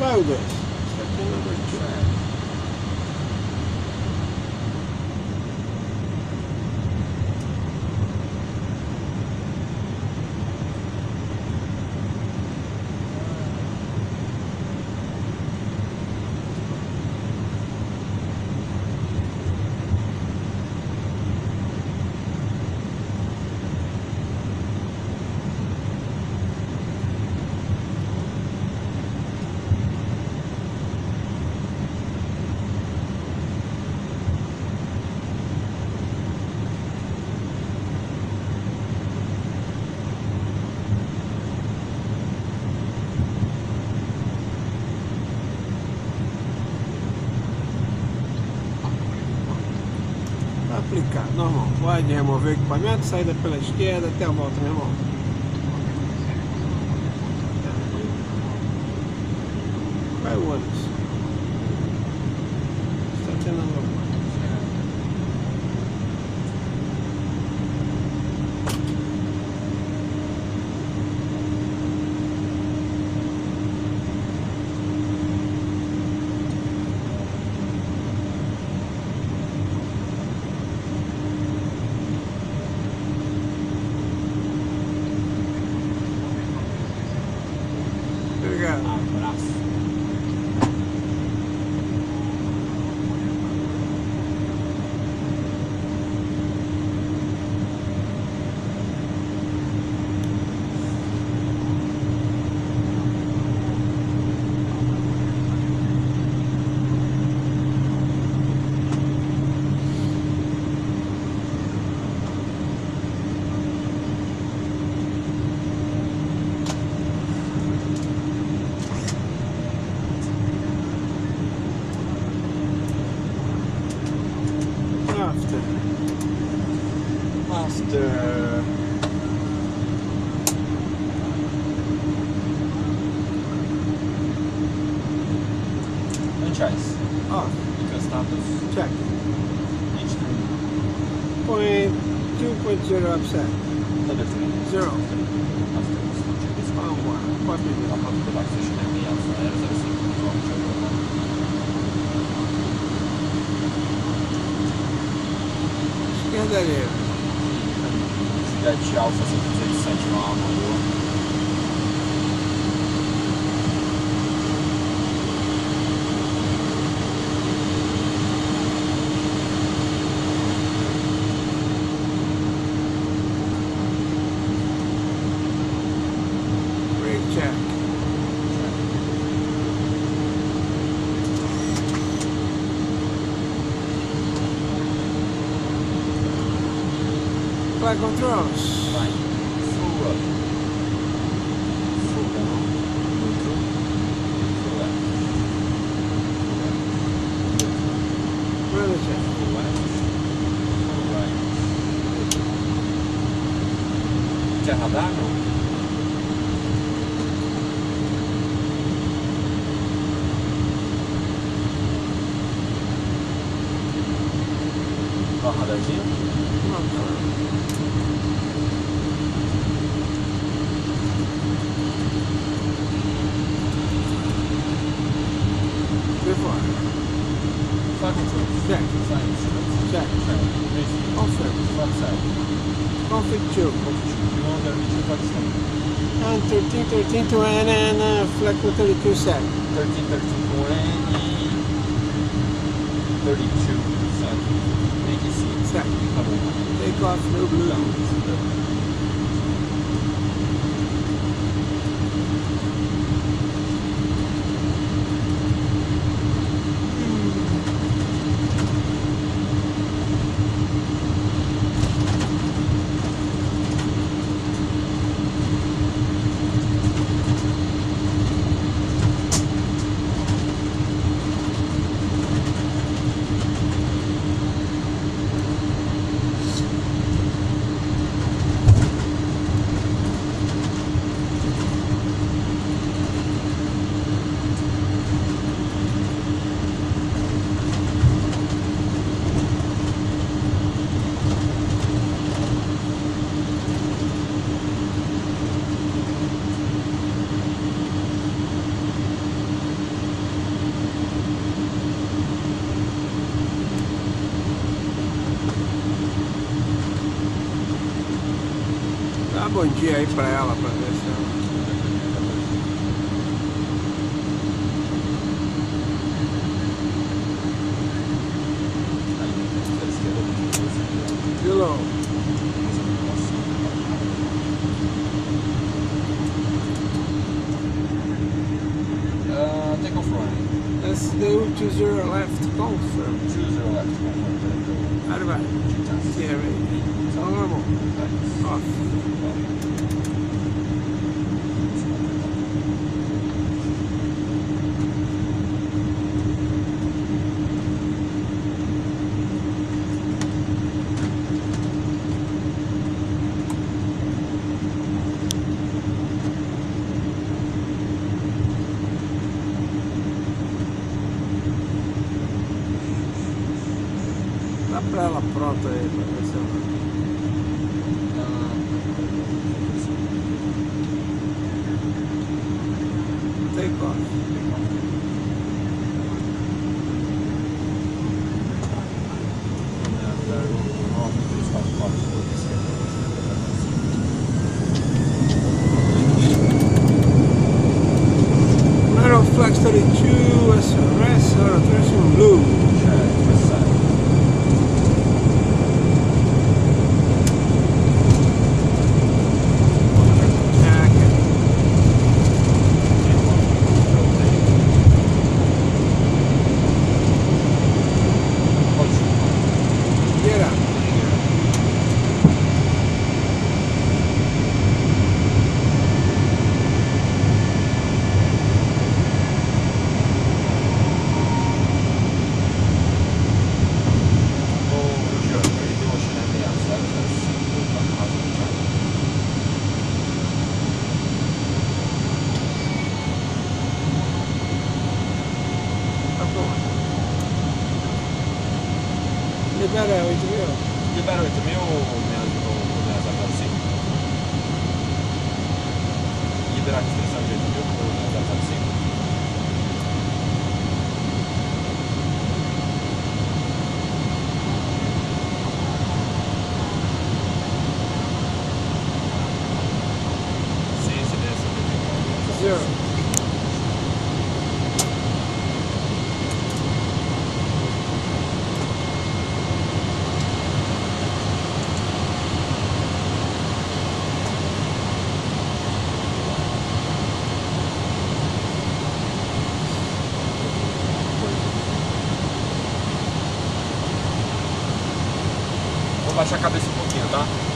folder. That's another track. Aplicar, normal, pode remover o equipamento, saída pela esquerda até a volta, meu irmão. Vai o ônibus. Está tendo alguma franchise. Off. Because status. Check. H3. Point 2.0 upset. Another 3. 0. Esquerda livre. Cidade de Alfa 117, uma alma boa. Flight controls. Flight. Full up. Full down. Neutral. Full left. Full left. Full left. Full right. Quer radar? Não. Qual radarzinho? Não. Check. Check. Confirm. Config 2. And 1313 to N and flag 32 set. 1313 to N and 32 set. Make it see. Set. Take off no blue. Dá um bom dia aí pra ela, pra ver se ela... Vilão. Take off running. Let's do choose your left confirm. Choose your left confirm. Arriba. Yeah, right. Só normal. Off. Dá pra ela pronta aí, pra ver se ela... Take off. Narrow flags 32, SRS, rotation blue. Libera 8.000? Libera 8.000 ou menos a 05? Liberar a extensão de 8.000 ou menos a 05? Sim, se der, se der. Vou baixar a cabeça um pouquinho, tá?